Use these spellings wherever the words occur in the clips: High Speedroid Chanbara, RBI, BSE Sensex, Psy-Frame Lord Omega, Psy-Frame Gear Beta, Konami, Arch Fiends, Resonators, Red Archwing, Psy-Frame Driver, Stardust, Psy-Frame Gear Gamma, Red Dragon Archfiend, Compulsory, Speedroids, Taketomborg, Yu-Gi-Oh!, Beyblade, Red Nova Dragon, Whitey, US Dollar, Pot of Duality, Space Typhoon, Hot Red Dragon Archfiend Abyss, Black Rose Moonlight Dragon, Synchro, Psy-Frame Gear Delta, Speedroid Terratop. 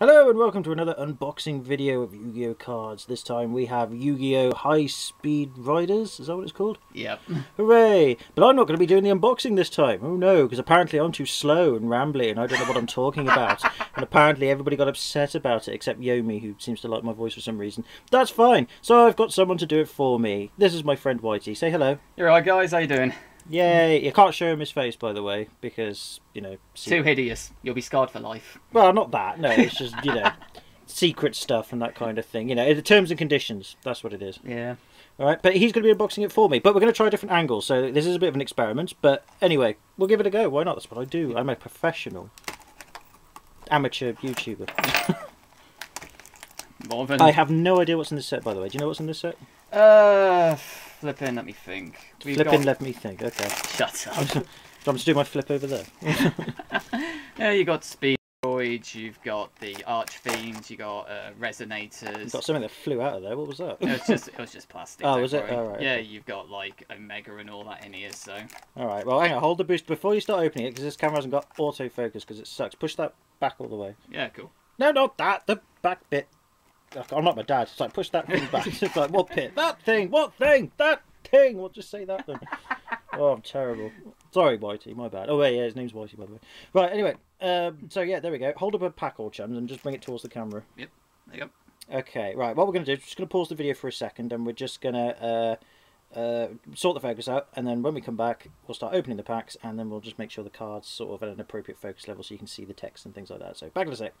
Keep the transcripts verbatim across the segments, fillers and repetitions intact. Hello and welcome to another unboxing video of Yu-Gi-Oh! Cards. This time we have Yu-Gi-Oh! High Speedroids, is that what it's called? Yep. Hooray! But I'm not going to be doing the unboxing this time, oh no, because apparently I'm too slow and rambly and I don't know what I'm talking about. And apparently everybody got upset about it except Yomi, who seems to like my voice for some reason. That's fine, so I've got someone to do it for me. This is my friend Whitey, say hello. You're alright guys, how you doing? Yay! You can't show him his face, by the way, because, you know... Too hideous. You'll be scarred for life. Well, not that. No, it's just, you know, secret stuff and that kind of thing. You know, the terms and conditions. That's what it is. Yeah. All right, but he's going to be unboxing it for me. But we're going to try different angles, so this is a bit of an experiment. But anyway, we'll give it a go. Why not? That's what I do. I'm a professional amateur YouTuber. More than... I have no idea what's in this set, by the way. Do you know what's in this set? Uh... Flipping, let me think. We've flipping, got... let me think, okay. Shut up. I'm just, I'm just doing my flip over there. Yeah, you've got Speedroids, you've got the Arch Fiends, you've got uh, Resonators. You've got something that flew out of there, what was that? It was just, it was just plastic. Oh, was it? Alright. Oh, yeah, you've got like Omega and all that in here, so... Alright, well hang on, hold the boost before you start opening it, because this camera hasn't got autofocus, because it sucks. Push that back all the way. Yeah, cool. No, not that, the back bit. I'm not my dad. It's like, push that thing back. It's like, what pit? That thing! What thing? That thing! We'll just say that then. Oh, I'm terrible. Sorry, Whitey. My bad. Oh, yeah, yeah, his name's Whitey, by the way. Right, anyway. Um, so, yeah, there we go. Hold up a pack or chums and just bring it towards the camera. Yep. There you go. Okay, right. What we're going to do is just going to pause the video for a second and we're just going to uh, uh, sort the focus out. And then when we come back, we'll start opening the packs and then we'll just make sure the card's sort of at an appropriate focus level so you can see the text and things like that. So, back in a sec.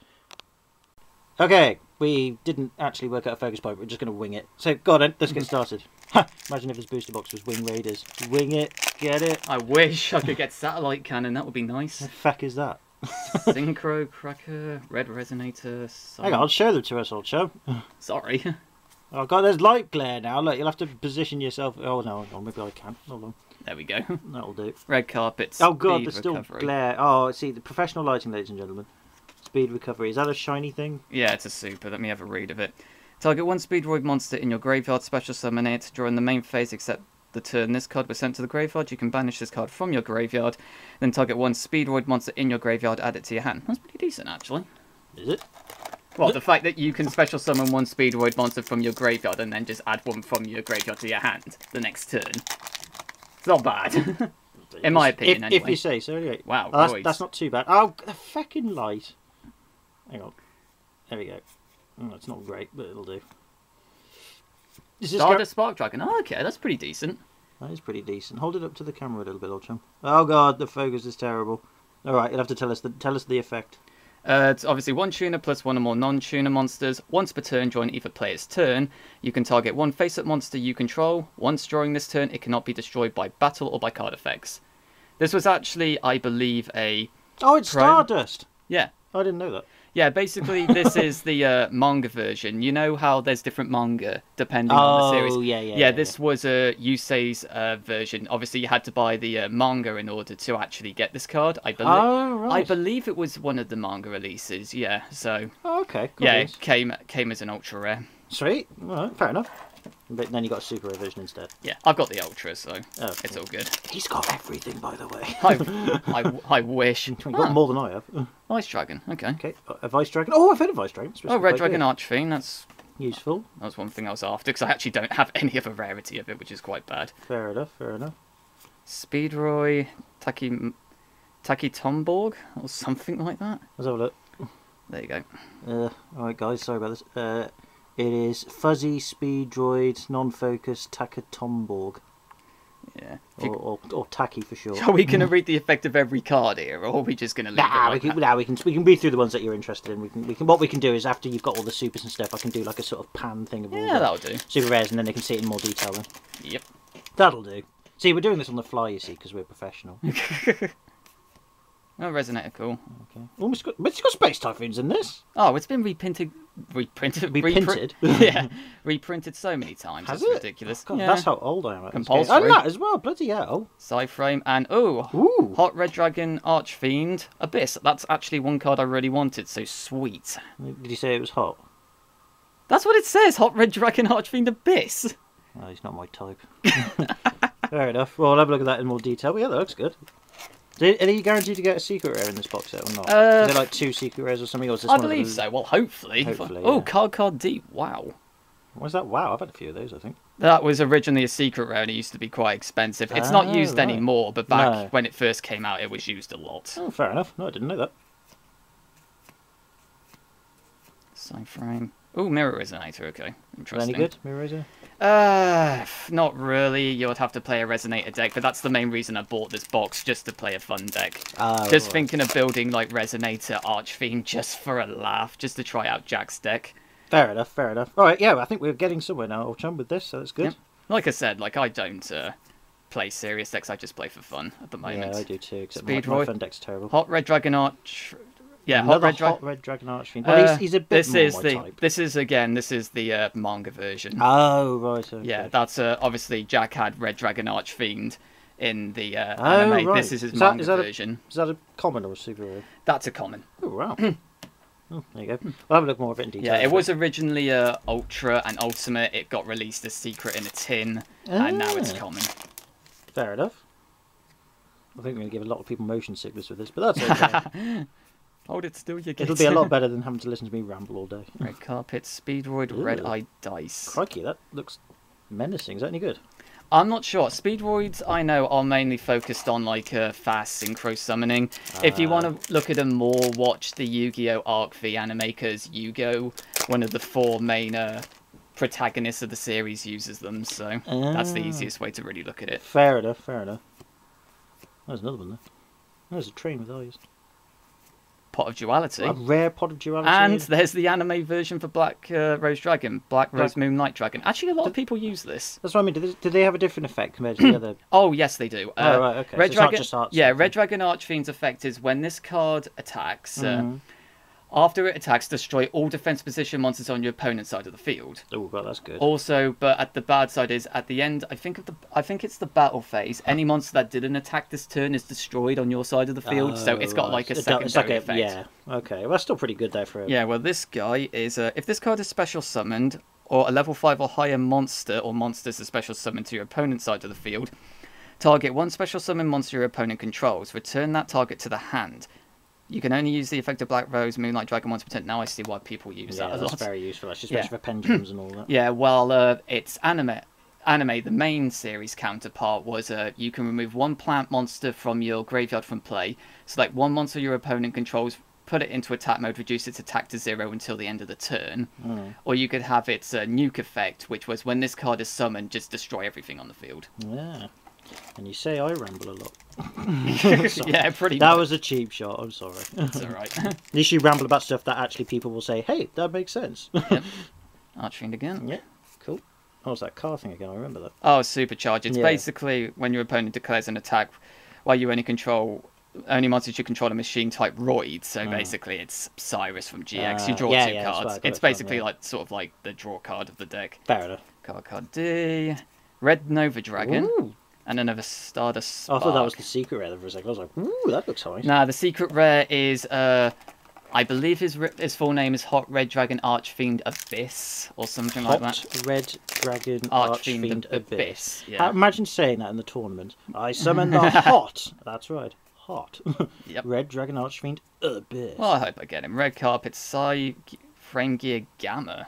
Okay, we didn't actually work out a focus point, we're just going to wing it. So, go on then, let's get started. Ha! Imagine if his booster box was Wing Raiders. Wing it, get it. I wish I could get Satellite Cannon, that would be nice. What the fuck is that? Synchro, Cracker, Red Resonator... Sorry. Hang on, I'll show them to us, old chum. Sorry. Oh god, there's light glare now, look, you'll have to position yourself... Oh no, hold on, maybe I can, hold on. There we go. That'll do. Red carpets. Oh god, there's recovery. Still glare. Oh, see, the professional lighting, ladies and gentlemen. Speed recovery. Is that a shiny thing? Yeah, it's a super. Let me have a read of it. Target one Speedroid monster in your graveyard, special summon it. During the main phase, except the turn this card was sent to the graveyard, you can banish this card from your graveyard. Then target one Speedroid monster in your graveyard, add it to your hand. That's pretty decent, actually. Is it? Well, the fact that you can special summon one Speedroid monster from your graveyard and then just add one from your graveyard to your hand the next turn. It's not bad. In my opinion, if, anyway. If you say so, anyway. Wow, oh, that's, that's not too bad. Oh, the fucking light. Hang on. There we go. Oh, it's not great, but it'll do. Is this Stardust Spark Dragon. Oh, okay. That's pretty decent. That is pretty decent. Hold it up to the camera a little bit, old chum. Oh, God. The focus is terrible. All right. You'll have to tell us the, tell us the effect. Uh, it's obviously one tuner plus one or more non-tuner monsters. Once per turn during either player's turn, you can target one face-up monster you control. Once during this turn, it cannot be destroyed by battle or by card effects. This was actually, I believe, a... Oh, it's pro... Stardust. Yeah. I didn't know that. Yeah, basically this is the uh, manga version. You know how there's different manga depending oh, on the series? Oh, yeah, yeah, yeah. Yeah, this yeah. was uh, Yusei's uh, version. Obviously, you had to buy the uh, manga in order to actually get this card. I believe. Oh, right. I believe it was one of the manga releases, yeah. So, oh, okay. Cool yeah, it came, came as an ultra rare. Sweet. All right, fair enough. But then you got a super version instead. Yeah, I've got the ultra, so oh, it's cool. all good. He's got everything, by the way. I, I, I wish. You've got ah. more than I have. Vice Dragon, okay. Okay, a Vice Dragon. Oh, I've heard of Vice Dragon. Oh, Red Dragon Archfiend, that's... useful. That was one thing I was after, because I actually don't have any other rarity of it, which is quite bad. Fair enough, fair enough. Speedroid Taki... Taketomborg, or something like that. Let's have a look. There you go. Uh, Alright, guys, sorry about this. Uh... It is Fuzzy Speedroid Non-Focus Taketomborg. Yeah. You... Or, or, or Taki for sure. Are we going to read the effect of every card here, or are we just going to leave nah, it like we can, nah, we can we can read through the ones that you're interested in. We can, we can What we can do is after you've got all the supers and stuff, I can do like a sort of pan thing of all yeah, the that'll do. super rares, and then they can see it in more detail then. Yep. That'll do. See, we're doing this on the fly, you see, because we're professional. Oh, Resonator, cool. Okay. Oh, it's got, it's got Space Typhoons in this. Oh, it's been reprinted. Reprinted? Reprinted? Repri yeah. Reprinted so many times. Has it's it? ridiculous. Oh, God, yeah. That's how old I am. At Compulsory. And that as well, bloody hell. Psy-Frame and, oh, Ooh. Hot Red Dragon Archfiend Abyss. That's actually one card I really wanted, so sweet. Did you say it was hot? That's what it says, Hot Red Dragon Archfiend Abyss. Oh, he's not my type. Fair enough. Well, I'll have a look at that in more detail. But yeah, that looks good. Are you guaranteed to get a secret rare in this box set or not? Uh, Is there like two secret rares or something? Or is this I one believe of so. Well, hopefully. hopefully oh, yeah. card card deep. Wow. What's that? Wow, I've had a few of those, I think. That was originally a secret rare and it used to be quite expensive. It's ah, not used right. anymore, but back no. when it first came out, it was used a lot. Oh, fair enough. No, I didn't know that. Psy-Frame. Oh, Mirror Resonator. Okay. Interesting. Any good, Mirror Resonator? Uh, not really. You would have to play a Resonator deck, but that's the main reason I bought this box, just to play a fun deck. Oh, just right. thinking of building like Resonator Archfiend just for a laugh, just to try out Jack's deck. Fair enough, fair enough. All right, yeah, I think we're getting somewhere now, old chum, with this, so that's good. Yep. Like I said, like I don't uh, play serious decks, I just play for fun at the moment. Yeah, I do too, except my, my fun deck's terrible. Hot Red Dragon Arch... Yeah, Hot Red, Dra Hot Red Dragon Archfiend. Well, uh, he's, he's a bit this more is my the, type. This is, again, this is the uh, manga version. Oh, right. Okay. Yeah, that's uh, obviously Jack had Red Dragon Archfiend in the uh, oh, anime. Right. This is his is manga that, is version. A, is that a common or a super rare? That's a common. Oh, wow. Oh, there you go. We'll have a look more of it in detail. Yeah, it was originally uh, Ultra and Ultimate. It got released as Secret in a tin, ah. and now it's common. Fair enough. I think we're going to give a lot of people motion sickness with this, but that's okay. Hold it still, you get It'll be a lot better than having to listen to me ramble all day. Red Carpet, Speedroid, Ooh. Red Eye Dice. Crikey, that looks menacing. Is that any good? I'm not sure. Speedroids, I know, are mainly focused on like uh, fast synchro summoning. Uh, if you want to look at them more, watch the Yu-Gi-Oh! Arc V animaker's Yu-Gi-Oh! One of the four main uh, protagonists of the series uses them, so uh, that's the easiest way to really look at it. Fair enough, fair enough. There's another one there. There's a train with eyes. Pot of Duality. A rare Pot of Duality. And there's the anime version for Black uh, Rose Dragon, Black Rose Moonlight Dragon. Actually, a lot do, of people use this. That's what I mean. Do they, do they have a different effect compared to the other? Oh, yes, they do. Uh, oh, right, okay. Red so Dragon, it's not just arts, yeah, Red Dragon Archfiend's effect is when this card attacks, mm-hmm. uh, after it attacks, destroy all defense position monsters on your opponent's side of the field. Oh, God, that's good. Also, but at the bad side is, at the end, I think of the, I think it's the battle phase. Any monster that didn't attack this turn is destroyed on your side of the field, oh, so it's got, right. like, a secondary it's like a, effect. Yeah, okay. Well, that's still pretty good, though, for him. Yeah, well, this guy is, uh, if this card is special summoned, or a level five or higher monster, or monsters are special summoned to your opponent's side of the field, target one special summoned monster your opponent controls. Return that target to the hand. You can only use the effect of Black Rose, Moonlight Dragon once per turn. Now I see why people use yeah, that a lot. That's very useful, actually, especially yeah. for pendulums and all that. Yeah, well, uh, it's anime. Anime, the main series counterpart, was uh, you can remove one plant monster from your graveyard from play, select one monster your opponent controls, put it into attack mode, reduce its attack to zero until the end of the turn. Mm. Or you could have its uh, nuke effect, which was when this card is summoned, just destroy everything on the field. Yeah. And you say I ramble a lot. Yeah, pretty That much. was a cheap shot, I'm sorry. That's alright. At least you ramble about stuff that actually people will say, hey, that makes sense. Yep. Archfiend again. Yeah, cool. Oh, it's that car thing again, I remember that. Oh, Supercharge. It's yeah. basically when your opponent declares an attack while you only control... Only monsters you control a machine type roid, so oh. basically it's Cyrus from G X. Uh, you draw yeah, two yeah, cards. It's basically from, yeah. like sort of like the draw card of the deck. Fair enough. Card card D. Red Nova Dragon. Ooh. And another Stardust Spark. I thought that was the secret rare for a second. I was like, ooh, that looks nice. Nah, the secret rare is, uh, I believe his his full name is Hot Red Dragon Archfiend Abyss or something Hot like that. Hot Red Dragon Archfiend, Archfiend Abyss. Abyss. Yeah. Imagine saying that in the tournament. I summon the Hot. That's right, Hot. Yep. Red Dragon Archfiend Abyss. Well, I hope I get him. Red Carpet, Psy-Frame Gear Gamma.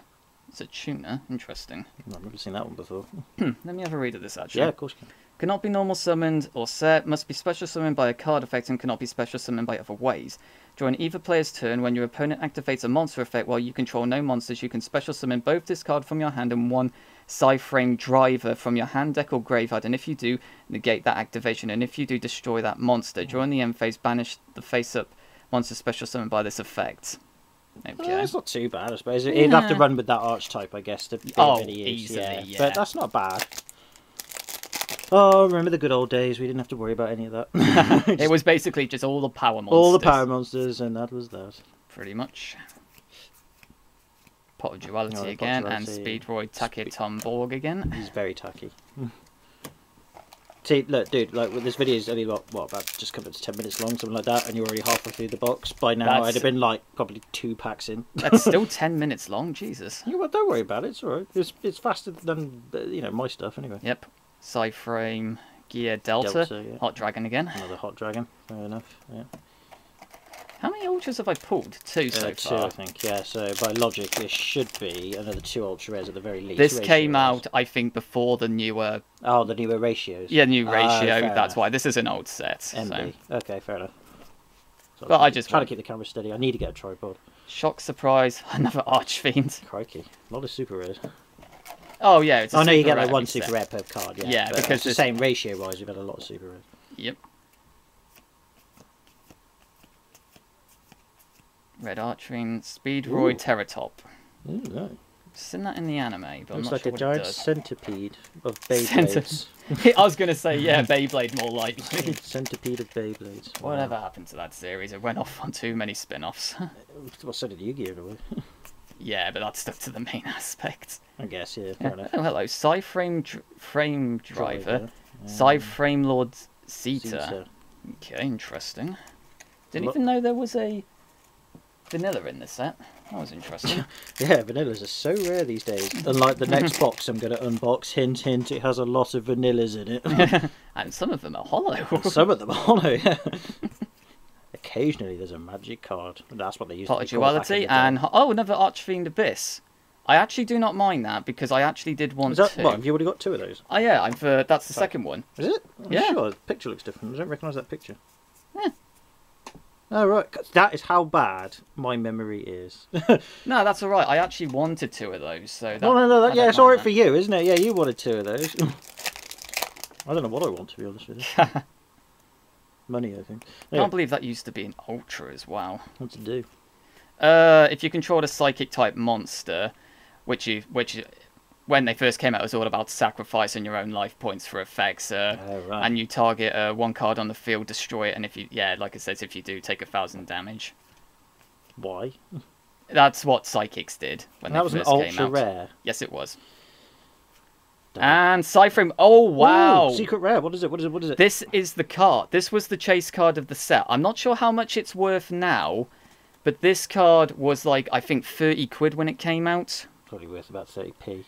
It's a tuner. Interesting. I've never seen that one before. Let me have a read of this, actually. Yeah, of course you can. Cannot be normal summoned or set, must be special summoned by a card effect and cannot be special summoned by other ways. During either player's turn, when your opponent activates a monster effect while you control no monsters, you can special summon both this card from your hand and one Psy-Frame Driver from your hand deck or graveyard, and if you do, negate that activation, and if you do, destroy that monster. During the end phase, banish the face-up monster special summoned by this effect. Okay. Well, that's not too bad, I suppose. Yeah. You'd have to run with that archetype, I guess, to be oh, really easily, yeah. yeah. But that's not bad. Oh, remember the good old days. We didn't have to worry about any of that. It was basically just all the power monsters. All the power monsters, and that was that. Pretty much. Pot of Duality oh, again, Pot of Duality. And Speedroid Taketomborg again. He's very tacky. See, look, dude, like, well, this video is only, what, what, about just coming to ten minutes long, something like that, and you're already halfway through the box. By now, that's... I'd have been, like, probably two packs in. That's still ten minutes long, Jesus. Yeah, well, don't worry about it, it's all right. It's, it's faster than, you know, my stuff, anyway. Yep. Psy-Frame Gear Delta. Delta yeah. Hot Dragon again. Another Hot Dragon, fair enough, yeah. How many ultras have I pulled? Two uh, so far. Two, I think, yeah. So by logic, this should be another two ultra rares at the very least. This ratio came rares. out, I think, before the newer... Oh, the newer ratios. Yeah, new ratio. Uh, that's enough. why. This is an old set. M D. So. Okay, fair enough. So but I, I just trying want... to keep the camera steady. I need to get a tripod. Shock, surprise, another Arch Fiend. Crikey. A lot of super rares. Oh, yeah. It's a I know you get like one set. super rare per card, yeah. Yeah, because it's the same ratio-wise, we've had a lot of super rares. Yep. Red Archwing, Speedroid Terratop. Ooh, no. I've seen that in the anime, but Looks I'm not like sure a what giant it centipede of Beyblades. Cent I was going to say, yeah, Beyblade more likely. Centipede of Beyblades. Wow. Whatever happened to that series? It went off on too many spin-offs. Well, so did Yu-Gi-Oh! Yeah, but that stuck to the main aspect. I guess, yeah, fair yeah. enough. Oh, hello. Psy-Frame Frame Driver. Driver. Um, Psy-Frame Lord Zeta. Okay, interesting. Didn't Look. even know there was a... vanilla in this set. That was interesting. Yeah, vanillas are so rare these days. Unlike the next box I'm going to unbox, hint, hint, it has a lot of vanillas in it. And some of them are hollow. And some of them are hollow, yeah. Occasionally there's a magic card. That's what they use. Pot of Duality and... Oh, another Archfiend Abyss. I actually do not mind that because I actually did want that, to... What, have you already got two of those? Oh, yeah, I've, uh, that's the Sorry. second one. Is it? I'm yeah. sure. The picture looks different. I don't recognise that picture. Yeah. Oh, right. That is how bad my memory is. No, that's all right. I actually wanted two of those. So that, no, no, no. That, yeah, it's all right that. for you, isn't it? Yeah, you wanted two of those. I don't know what I want, to be honest with you. Money, I think. I anyway. can't believe that used to be an ultra as well. What to do? Uh, if you controlled a psychic-type monster, which you... which. When they first came out, it was all about sacrificing your own life points for effects, uh, oh, right. and you target uh, one card on the field, destroy it, and if you, yeah, like it says, if you do, take a thousand damage. Why? That's what psychics did when that they first came out. That was an ultra rare. Yes, it was. Damn. And Psy-Frame, oh wow! Ooh, secret rare. What is it? What is it? What is it? This is the card. This was the chase card of the set. I'm not sure how much it's worth now, but this card was like I think thirty quid when it came out. Probably worth about thirty p.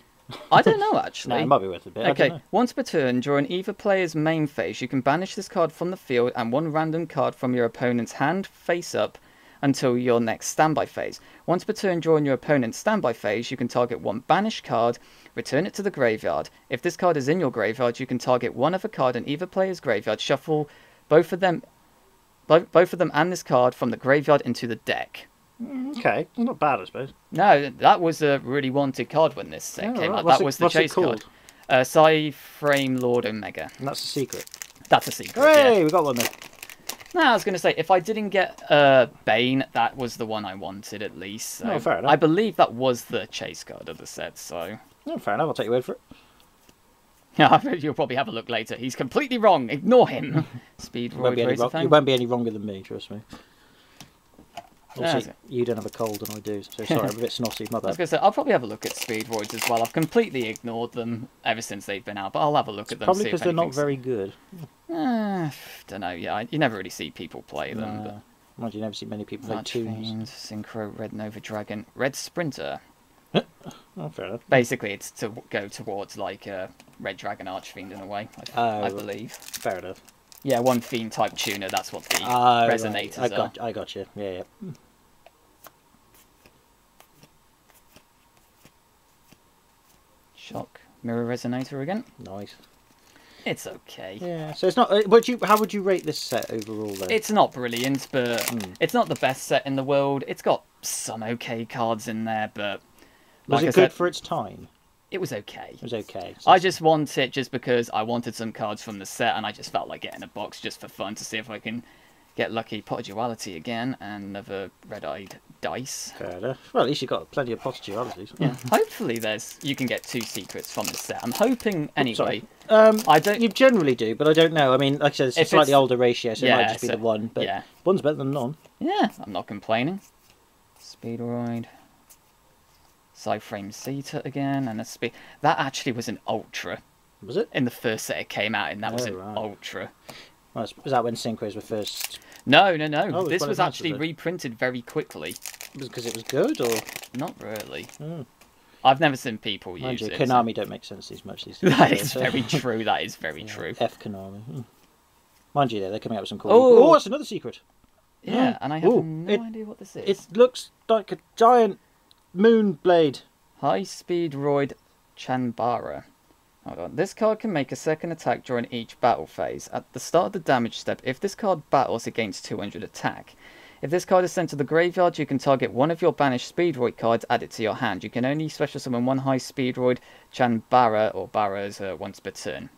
I don't know, actually. No, it might be worth a bit. Okay, once per turn, during either player's main phase, you can banish this card from the field and one random card from your opponent's hand, face up, until your next standby phase. Once per turn, during your opponent's standby phase, you can target one banished card, return it to the graveyard. If this card is in your graveyard, you can target one other card in either player's graveyard, shuffle both of them, both of them and this card from the graveyard into the deck. Okay, not bad, I suppose. No, that was a really wanted card when this set yeah, came right. out. What's that it, was the chase card. Uh, Psy-Frame Lord Omega. And that's a secret. That's a secret. Hooray, yeah. we got one there. No, I was going to say, if I didn't get uh, Bane, that was the one I wanted at least. So no, fair enough. I believe that was the chase card of the set, so. No, fair enough, I'll take your word for it. Yeah, you'll probably have a look later. He's completely wrong. Ignore him. Speed Roy Razorfang. He won't be any wronger than me, trust me. Also, no, you don't have a cold and I do, so sorry, I'm a bit snotty, my bad. I was going to say, I'll probably have a look at Speedroids as well. I've completely ignored them ever since they've been out, but I'll have a look it's at them. Probably because they're not very good. Uh, don't know, yeah, you never really see people play them. No. But... Mind you, you never see many people play tunes. Synchro, Red Nova Dragon, Red Sprinter. Oh, fair enough. Basically, it's to go towards, like, uh, Red Dragon Archfiend in a way, I, oh, I believe. Fair enough. Yeah, one fiend type tuner, that's what the uh, resonators right. I got, are. I got you, yeah, yeah. Shock, mirror resonator again. Nice. It's okay. Yeah, so it's not... Would you, how would you rate this set overall, though? It's not brilliant, but mm. it's not the best set in the world. It's got some okay cards in there, but... Was like it I good said, for its time? It was okay. It was okay. So I just want it just because I wanted some cards from the set and I just felt like getting a box just for fun to see if I can get lucky. Pot of Duality again and another red-eyed dice. Fair enough. Well, at least you've got plenty of Pot of Dualities. Yeah. Hopefully there's you can get two secrets from the set. I'm hoping anyway. Um, I don't. You generally do, but I don't know. I mean, like I said, it's a slightly it's... older ratio, so yeah, it might just so, be the one. But yeah. one's better than none. Yeah, I'm not complaining. Speedroid. Psy-Frame Zeta again, and a speed. That actually was an ultra. Was it? In the first set it came out, and that oh, was an right. ultra. Well, was that when synchros were first? No, no, no. Oh, this was actually reprinted very quickly. Because it was good, or? Not really. Mm. I've never seen people Mind use you, it. Konami so. don't make sense as much these days. That is so. very true. That is very yeah, true. F Konami. Mind you, they're coming out with some cool. Oh, oh, it's another secret. Yeah, oh. and I have Ooh, no it, idea what this is. It looks like a giant moon blade. High Speedroid Chanbara. Hold on. This card can make a second attack during each battle phase. At the start of the damage step, if this card battles, it gains two hundred attack. If this card is sent to the graveyard, you can target one of your banished Speedroid cards, add it to your hand. You can only special summon one High Speedroid Chanbara or Barras uh, once per turn.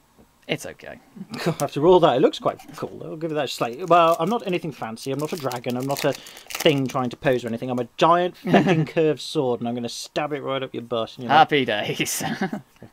It's okay. After all that, it looks quite cool. I'll give it that slight. Well, I'm not anything fancy. I'm not a dragon. I'm not a thing trying to pose or anything. I'm a giant fucking curved sword, and I'm going to stab it right up your butt. And Happy like... days.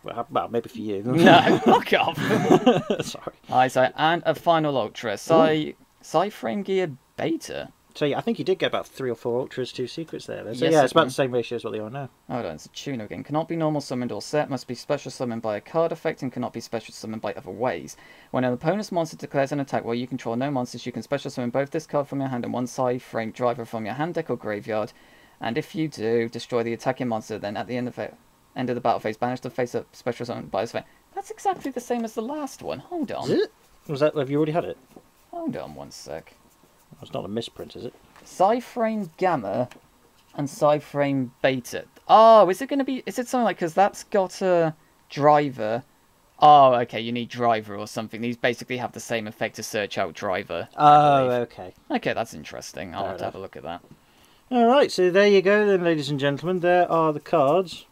well, well, maybe for you. No, fuck off. Sorry. Alright, so, and a final Ultra. Psy, Psy-Frame Gear Beta. So, yeah, I think you did get about three or four Ultras, two Secrets there. So, yes, yeah, it's about the same ratio as what they are now. Hold on, it's a tuner again. Cannot be normal summoned or set, must be special summoned by a card effect, and cannot be special summoned by other ways. When an opponent's monster declares an attack while you control no monsters, you can special summon both this card from your hand and one Psy-Frame Driver from your hand deck or graveyard. And if you do, destroy the attacking monster, then at the end of, it, end of the battle phase, banish the face-up special summoned by this effect. That's exactly the same as the last one. Hold on. Was that, have you already had it? Hold on one sec. It's not a misprint, is it? Psy-Frame Gamma and Psy-Frame Beta. Oh, is it going to be... Is it something like... Because that's got a driver. Oh, okay, you need driver or something. These basically have the same effect to search out driver. Oh, okay. Okay, that's interesting. I'll have to have a look at that. All right, so there you go then, ladies and gentlemen. There are the cards.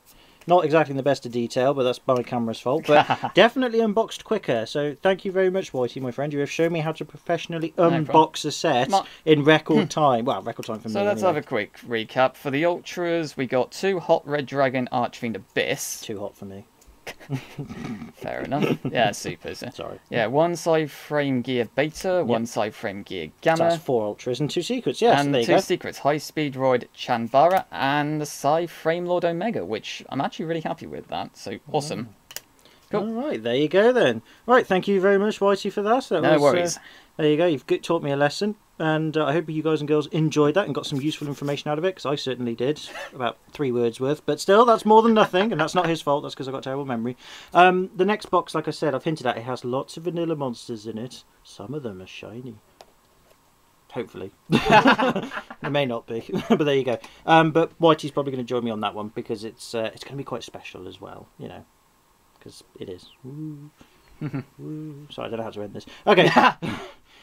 Not exactly in the best of detail, but that's my camera's fault. But definitely unboxed quicker. So thank you very much, Whitey, my friend. You have shown me how to professionally unbox no a set Ma in record time. Well, record time for so me. So let's anyway. have a quick recap. For the Ultras, we got two Hot Red Dragon Archfiend Abyss. Too hot for me. Fair enough. Yeah, supers. Sorry. Yeah, one Psy-Frame Gear Beta, one yep. Psy-Frame Gear Gamma. So that's four Ultras and two Secrets, yes. And there you two go. Secrets, High Speedroid Chanbara and the Psy-Frame Lord Omega, which I'm actually really happy with that. So awesome. Oh. Cool. All right, there you go then. Right, thank you very much, Whitey, for that. that no was, worries. Uh, there you go. You've taught me a lesson. And uh, I hope you guys and girls enjoyed that and got some useful information out of it, because I certainly did, about three words worth. But still, that's more than nothing, and that's not his fault. That's because I've got terrible memory. Um, the next box, like I said, I've hinted at, it has lots of vanilla monsters in it. Some of them are shiny. Hopefully. It may not be, but there you go. Um, but Whitey's probably going to join me on that one, because it's uh, it's going to be quite special as well, you know, because it is. Ooh. Ooh. Sorry, I don't know how to end this. Okay.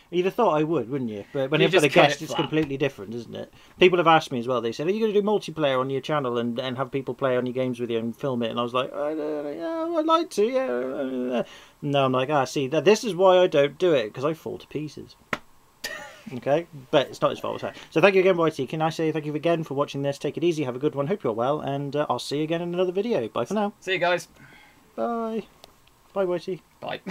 You'd have thought I would, wouldn't you? But when you've got a guest, it's completely different, isn't it? People have asked me as well. They said, are you going to do multiplayer on your channel and, and have people play on your games with you and film it? And I was like, oh, yeah, I'd like to, yeah. No, I'm like, ah, see, this is why I don't do it, because I fall to pieces. Okay? But it's not his fault. So thank you again, Whitey. Can I say thank you again for watching this? Take it easy. Have a good one. Hope you're well. And uh, I'll see you again in another video. Bye for now. See you guys. Bye. Bye, Whitey. Bye.